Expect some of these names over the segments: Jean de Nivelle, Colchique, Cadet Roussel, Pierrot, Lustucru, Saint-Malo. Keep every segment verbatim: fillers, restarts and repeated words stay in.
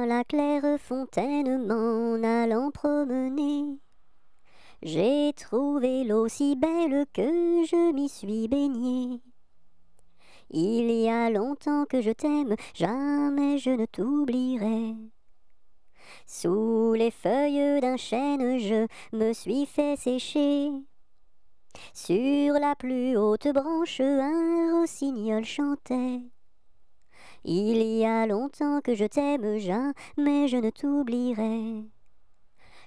à la claire fontaine, m'en allant promener. J'ai trouvé l'eau si belle que je m'y suis baignée. Il y a longtemps que je t'aime, jamais je ne t'oublierai. Sous les feuilles d'un chêne, je me suis fait sécher. Sur la plus haute branche, un rossignol chantait. Il y a longtemps que je t'aime, jamais je ne t'oublierai.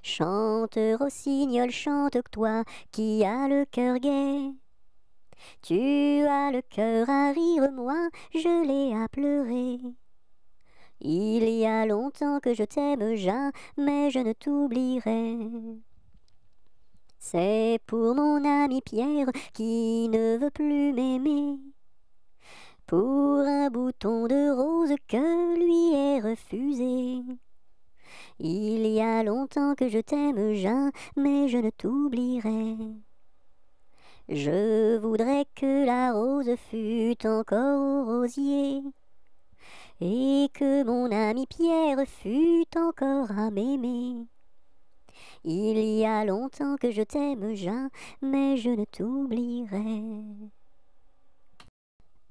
Chante, rossignol, chante, toi qui as le cœur gai. Tu as le cœur à rire, moi je l'ai à pleurer. Il y a longtemps que je t'aime, jamais je ne t'oublierai. C'est pour mon ami Pierre qui ne veut plus m'aimer, pour un bouton de rose que lui est refusé. Il y a longtemps que je t'aime, jamais je ne t'oublierai. Je voudrais que la rose fût encore au rosier, et que mon ami Pierre fût encore à m'aimer. Il y a longtemps que je t'aime, jamais je ne t'oublierai.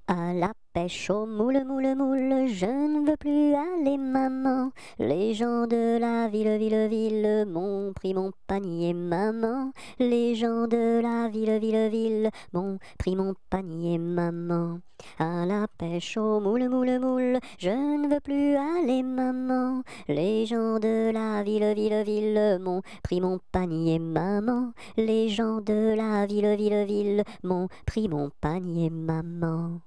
À la pêche au moule, moule, moule, je ne veux plus aller, maman. Les gens de la ville, ville, ville m'ont pris mon panier, maman. Les gens de la ville, ville, ville m'ont pris mon panier, maman. À la pêche au moule, moule, moule, je ne veux plus aller, maman. Les gens de la ville, ville, ville m'ont pris mon panier, maman. Les gens de la ville, ville, ville m'ont pris mon panier, maman.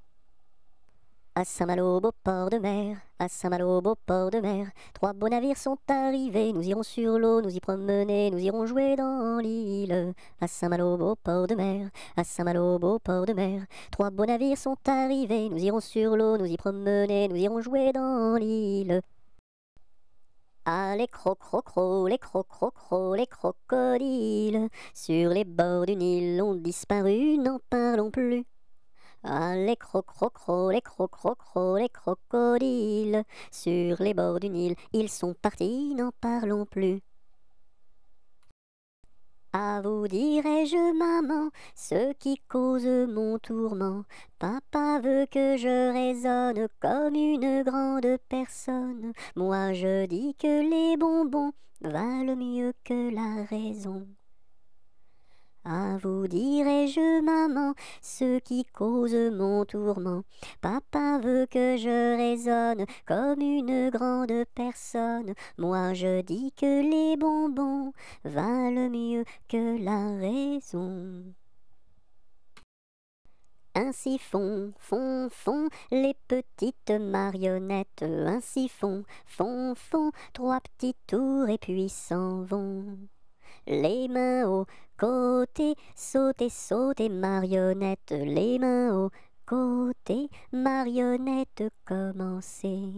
À Saint-Malo, beau port de mer, à Saint-Malo, beau port de mer, trois beaux navires sont arrivés, nous irons sur l'eau, nous y promener, nous irons jouer dans l'île. À Saint-Malo, beau port de mer, à Saint-Malo, beau port de mer, trois beaux navires sont arrivés, nous irons sur l'eau, nous y promener, nous irons jouer dans l'île. Ah, les crocrocro, les crocrocro, les crocodiles, sur les bords du Nil ont disparu, n'en parlons plus. Ah, les crocrocro, les crocrocro, les crocodiles, sur les bords du Nil, ils sont partis, n'en parlons plus. À vous dirai-je, maman, ce qui cause mon tourment. Papa veut que je raisonne comme une grande personne. Moi, je dis que les bonbons valent mieux que la raison. À vous dirai-je, maman, ce qui cause mon tourment. Papa veut que je raisonne comme une grande personne. Moi, je dis que les bonbons valent mieux que la raison. Ainsi font, font, font les petites marionnettes. Ainsi font, font, font trois petits tours et puis s'en vont. Les mains au côté, sautez, sautez, marionnettes. Les mains au côté, marionnettes, commencez.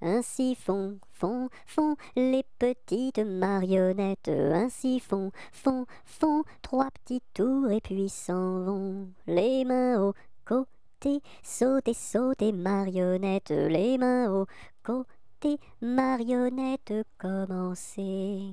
Ainsi font, font, font les petites marionnettes. Ainsi font, font, font trois petits tours et puis s'en vont. Les mains au côté, sautez, sautez, marionnettes. Les mains au côté, marionnettes, commencez.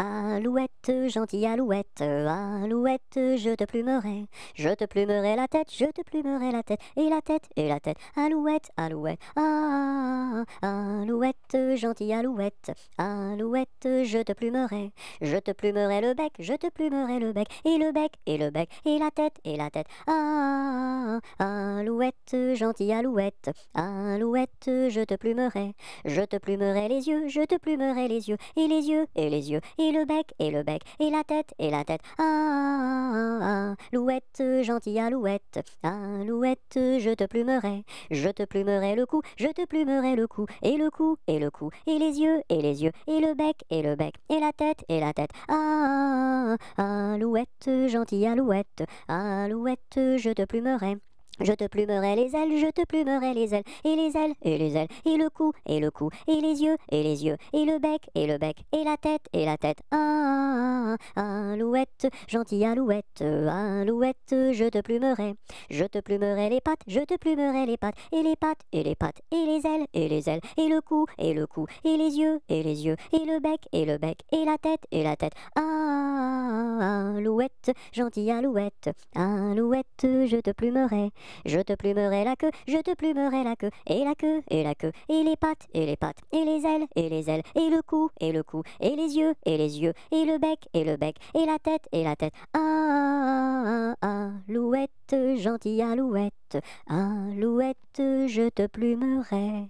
Alouette, gentille alouette, alouette, je te plumerai, je te plumerai la tête, je te plumerai la tête, et la tête, et la tête, alouette, alouette, ah, alouette, gentille alouette, alouette, je te plumerai, je te plumerai le bec, je te plumerai le bec, et le bec, et le bec, et la tête, et la tête, ah, alouette, gentille alouette, alouette, je te plumerai, je te plumerai les yeux, je te plumerai les yeux, et les yeux, et les yeux, et Et le bec, et le bec, et la tête, et la tête. Ah, alouette, gentille alouette, alouette, je te plumerai, je te plumerai le cou, je te plumerai le cou, et le cou, et le cou, et les yeux, et les yeux, et le bec, et le bec, et la tête, et la tête. Ah, alouette, gentille alouette, alouette, je te plumerai. Je te plumerai les ailes, je te plumerai les ailes, et les ailes, et les ailes, et le cou, et le cou, et les yeux, et les yeux, et le bec, et le bec, et la tête, et la tête. Ah, alouette, gentille alouette, alouette, je te plumerai. Je te plumerai les pattes, je te plumerai les pattes, et les pattes, et les pattes, et les ailes, et les ailes, et le cou, et le cou, et les yeux, et les yeux, et le bec, et le bec, et la tête, et la tête. Ah, alouette, gentille alouette, alouette, je te plumerai. Je te plumerai la queue, je te plumerai la queue, et la queue, et la queue, et les pattes, et les pattes, et les ailes, et les ailes, et le cou, et le cou, et les yeux, et les yeux, et le bec, et le bec, et la tête, et la tête. Ah, alouette, gentille alouette, alouette, je te plumerai.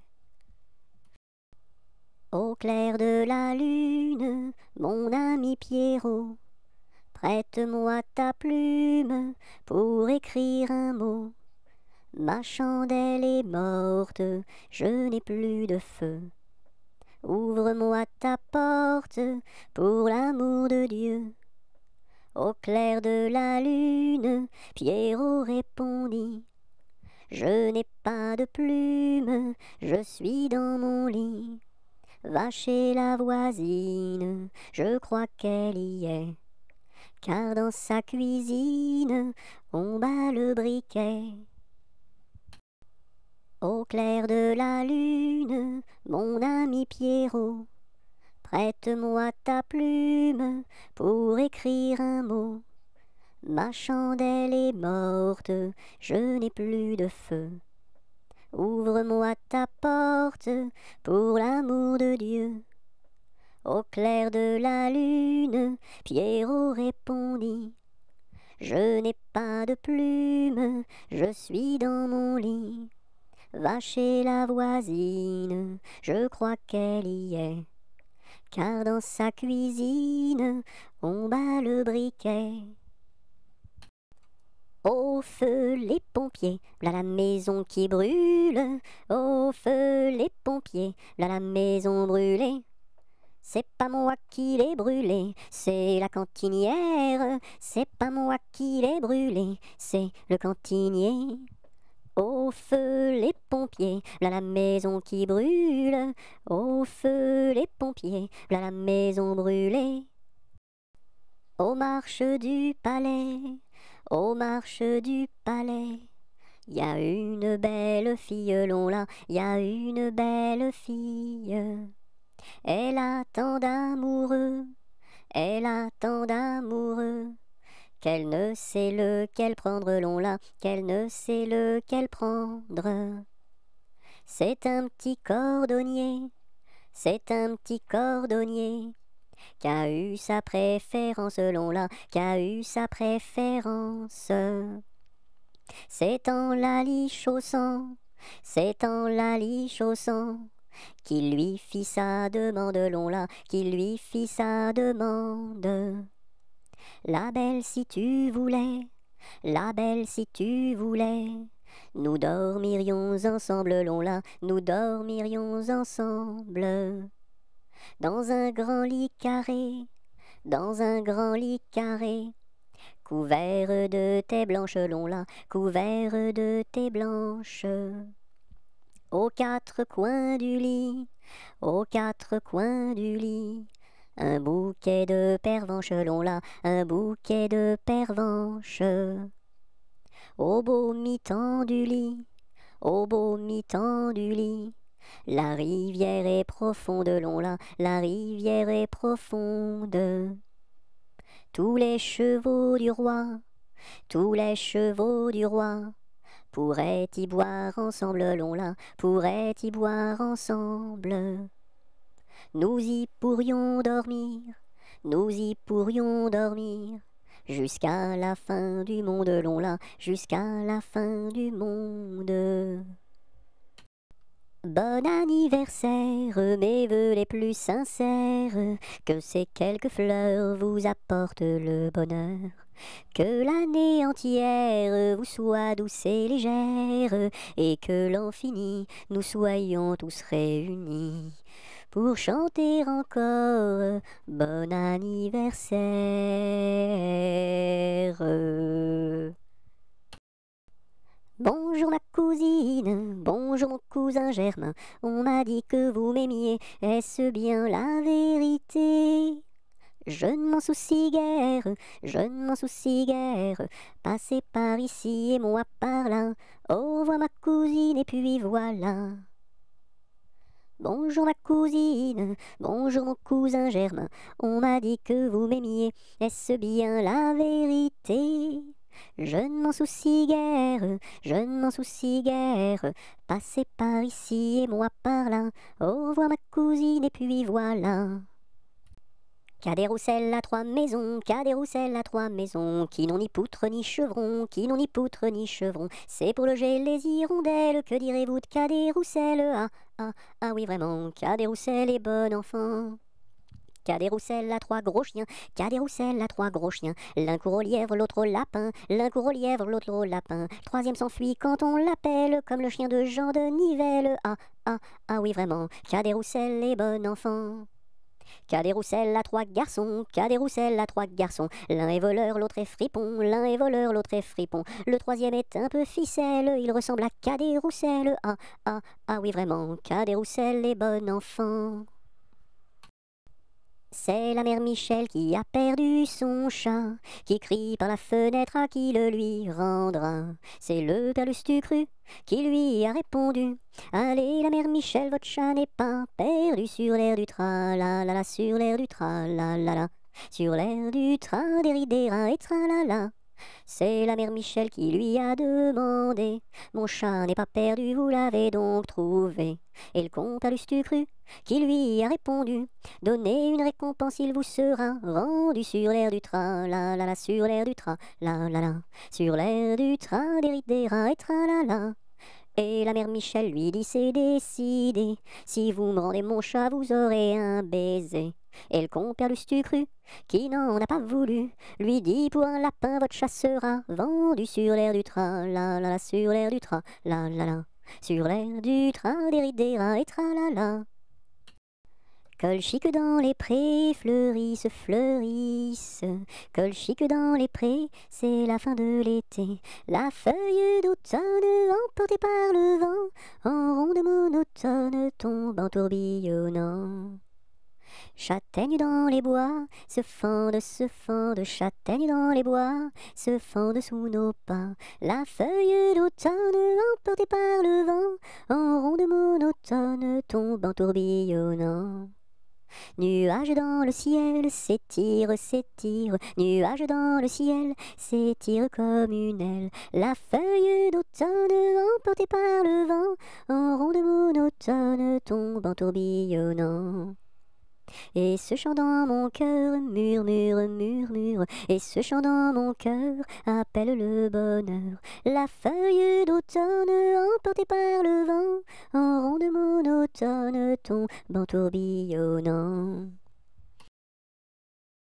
Au clair de la lune, mon ami Pierrot, prête-moi ta plume pour écrire un mot. Ma chandelle est morte, je n'ai plus de feu. Ouvre-moi ta porte, pour l'amour de Dieu. Au clair de la lune, Pierrot répondit, je n'ai pas de plume, je suis dans mon lit. Va chez la voisine, je crois qu'elle y est, car dans sa cuisine, on bat le briquet. Au clair de la lune, mon ami Pierrot, prête-moi ta plume pour écrire un mot. Ma chandelle est morte, je n'ai plus de feu. Ouvre-moi ta porte pour l'amour de Dieu. Au clair de la lune, Pierrot répondit, je n'ai pas de plume, je suis dans mon lit. Va chez la voisine, je crois qu'elle y est, car dans sa cuisine, on bat le briquet. Au feu les pompiers, là la maison qui brûle. Au feu les pompiers, là la maison brûlée. C'est pas moi qui l'ai brûlé, c'est la cantinière. C'est pas moi qui l'ai brûlé, c'est le cantinier. Au feu les pompiers, là la maison qui brûle. Au feu les pompiers, là la maison brûlée. Aux marches du palais, aux marches du palais, y a une belle fille, l'on là, y a une belle fille. Elle a tant d'amoureux, elle a tant d'amoureux, qu'elle ne sait lequel prendre, l'on là, qu'elle ne sait lequel prendre. C'est un petit cordonnier, c'est un petit cordonnier, qu'a eu sa préférence, l'on là, qu'a eu sa préférence. C'est en la liche au sang, c'est en la liche au sang, qu'il lui fit sa demande, l'on là, qu'il lui fit sa demande. La belle, si tu voulais, la belle, si tu voulais, nous dormirions ensemble, l'on là, nous dormirions ensemble. Dans un grand lit carré, dans un grand lit carré, couvert de tes blanches, l'on là, couvert de tes blanches. Aux quatre coins du lit, aux quatre coins du lit, un bouquet de pervenches, l'on là, un bouquet de pervenches. Au beau mi-temps du lit, au beau mi-temps du lit, la rivière est profonde, l'on là, la rivière est profonde. Tous les chevaux du roi, tous les chevaux du roi, pourraient y boire ensemble, l'on là, pourraient y boire ensemble. Nous y pourrions dormir, nous y pourrions dormir, jusqu'à la fin du monde, l'on là, jusqu'à la fin du monde. Bon anniversaire, mes vœux les plus sincères, que ces quelques fleurs vous apportent le bonheur, que l'année entière vous soit douce et légère, et que l'an fini, nous soyons tous réunis, pour chanter encore bon anniversaire. Bonjour ma cousine, bonjour mon cousin Germain, on m'a dit que vous m'aimiez, est-ce bien la vérité ? Je ne m'en soucie guère, je ne m'en soucie guère, passez par ici et moi par là, au revoir ma cousine et puis voilà. Bonjour ma cousine, bonjour mon cousin Germain, on m'a dit que vous m'aimiez, est-ce bien la vérité ? Je ne m'en soucie guère, je ne m'en soucie guère, passez par ici et moi par là, au revoir ma cousine et puis voilà. Cadet Roussel a trois maisons, Cadet Roussel a trois maisons, qui n'ont ni poutre ni chevron, qui n'ont ni poutre ni chevron, c'est pour loger les hirondelles, que direz-vous de Cadet Roussel? Ah, ah, ah oui vraiment, Cadet Roussel est bon enfant. Cadet Roussel a trois gros chiens, Cadet Roussel a trois gros chiens, l'un court au lièvre, l'autre au lapin, l'un court au lièvre, l'autre au lapin, troisième s'enfuit quand on l'appelle, comme le chien de Jean de Nivelle, ah, ah, ah oui vraiment, Cadet Roussel est bon enfant. Cadet Roussel a trois garçons, Cadet Roussel a trois garçons, l'un est voleur, l'autre est fripon, l'un est voleur, l'autre est fripon, le troisième est un peu ficelle, il ressemble à Cadet Roussel, ah, ah, ah oui vraiment, Cadet Roussel est bon enfant. C'est la mère Michel qui a perdu son chat, qui crie par la fenêtre à qui le lui rendra. C'est le père Lustucru qui lui a répondu, allez la mère Michel, votre chat n'est pas perdu, sur l'air du tra-la-la-la, sur l'air du tra-la-la-la, sur l'air du train des ridéras et tra-la-la. C'est la mère Michel qui lui a demandé, mon chat n'est pas perdu, vous l'avez donc trouvé. Et le comte à Lustucru qui lui a répondu, donnez une récompense, il vous sera rendu, sur l'air du train, la la la, sur l'air du train, la la la, sur l'air du train des rites des rats et train la la. Et la mère Michel lui dit, c'est décidé, si vous me rendez mon chat, vous aurez un baiser. Et le compère Lustucru, qui n'en a pas voulu, lui dit, pour un lapin, votre chat sera vendu, sur l'air du train, la la la, sur l'air du train, la la la, sur l'air du train des rides des rats et tralala. Colchique dans les prés, fleurissent, fleurissent, Colchique dans les prés, c'est la fin de l'été. La feuille d'automne, emportée par le vent, en ronde monotone, tombe en tourbillonnant. Châtaigne dans les bois, se fendent, se fendent, châtaigne dans les bois, se fendent sous nos pas. La feuille d'automne, emportée par le vent, en ronde monotone, tombe en tourbillonnant. Nuages dans le ciel, s'étire, s'étire, nuages dans le ciel, s'étire comme une aile. La feuille d'automne, emportée par le vent, en ronde monotone, tombe en tourbillonnant. Et ce chant dans mon cœur, murmure, murmure, et ce chant dans mon cœur, appelle le bonheur. La feuille d'automne, emportée par le vent, en ronde monotone, tombe en tourbillonnant.